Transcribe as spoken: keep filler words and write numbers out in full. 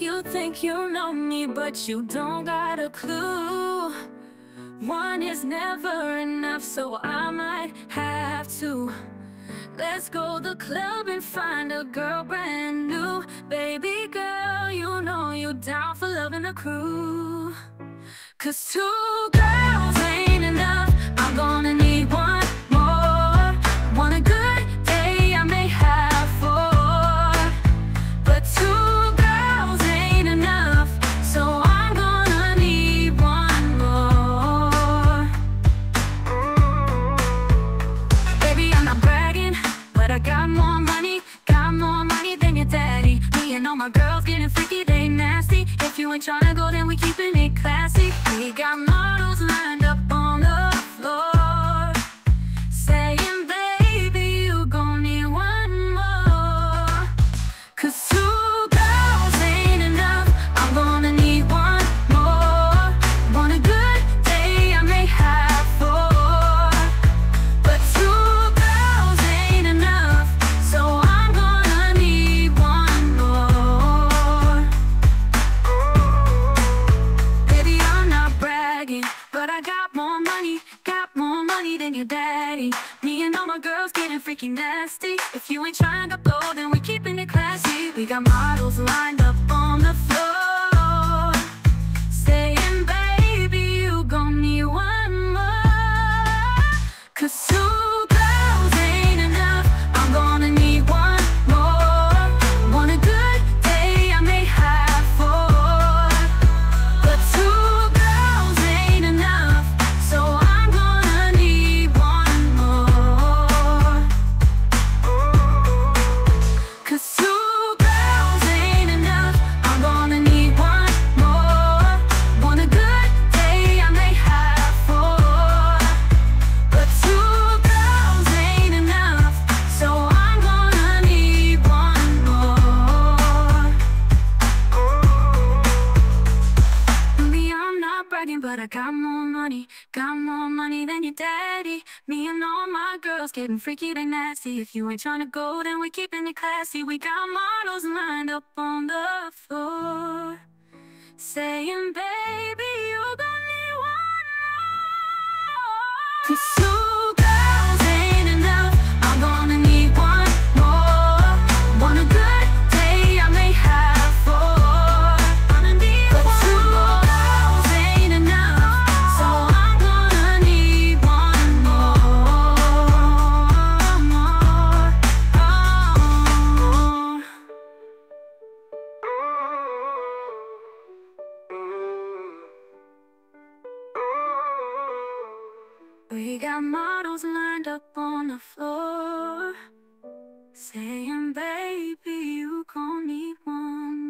You think you know me, but you don't got a clue. One is never enough, so I might have to. Let's go to the club and find a girl brand new. Baby girl, you know you down for loving the crew. Cause two girls ain't enough, I'm gonna need one more. Want a good day, I may have four. But two girls ain't enough, so I'm gonna need one more. Baby, I'm not bragging, but I got more money. Got more money than your daddy. Me and all my girls getting freaky, they nasty. If you ain't tryna go, then we keepin' it classic. We got models lined up on the floor, saying, baby, you gon' need one more. Cause two girls ain't enough, I'm gonna need one more. Want a good day, I may have four. But two girls ain't enough, so I'm gonna need one more. Baby, I'm not bragging, but I got more money. Got more money than your daddy. Me and all my girls getting freaking nasty. If you ain't trying to blow, then we keeping it classy. We got models lined up on the floor, saying, baby, you gon' need one more. Cause two girls ain't enough, I'm gonna need one more. Want a good day, I may have four. But two girls ain't enough, so I'm gonna need one more. Cause two girls ain't enough, I'm gonna need one more. Want a good day, I may have four. But two girls ain't enough, so I'm gonna need one more. Me, I'm not bragging, but I got more money. Got more money than your daddy. Me and all my girls getting freaky, they nasty. If you ain't tryna go, then we keeping it classy. We got models lined up on the floor, saying, baby, you gon' need one more. Cause two girls ain't enough, I'm gonna need one more. Want a good day, I may have four. But two girls ain't enough, so I'm gonna need one more. Oh. We got models lined up on the floor, saying, baby, you gon' need one.